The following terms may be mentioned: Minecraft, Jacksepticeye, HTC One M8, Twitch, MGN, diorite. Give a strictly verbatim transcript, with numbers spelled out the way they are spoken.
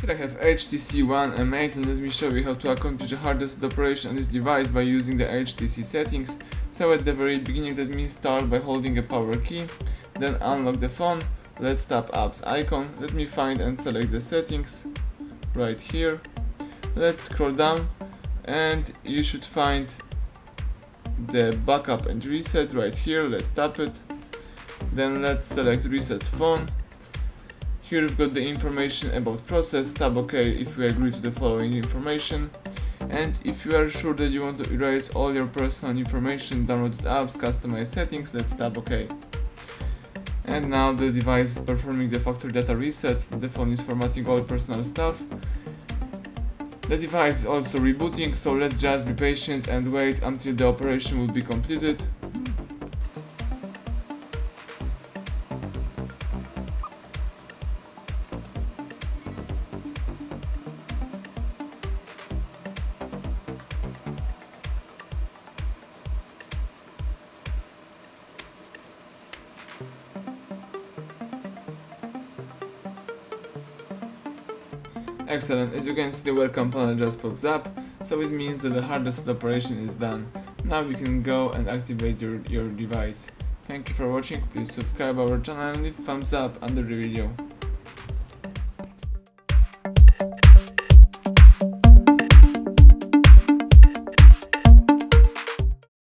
Here I have H T C One M eight, and let me show you how to accomplish the hardest operation on this device by using the H T C settings. So at the very beginning, that means start by holding a power key, then unlock the phone, let's tap apps icon, let me find and select the settings, right here, let's scroll down and you should find the backup and reset right here, let's tap it, then let's select reset phone. Here we've got the information about process, tap OK if we agree to the following information. And if you are sure that you want to erase all your personal information, downloaded apps, customized settings, let's tap OK. And now the device is performing the factory data reset, the phone is formatting all personal stuff. The device is also rebooting, so let's just be patient and wait until the operation will be completed. Excellent, as you can see the welcome panel just pops up, so it means that the hardest operation is done. Now you can go and activate your, your device. Thank you for watching, please subscribe our channel and leave thumbs up under the video.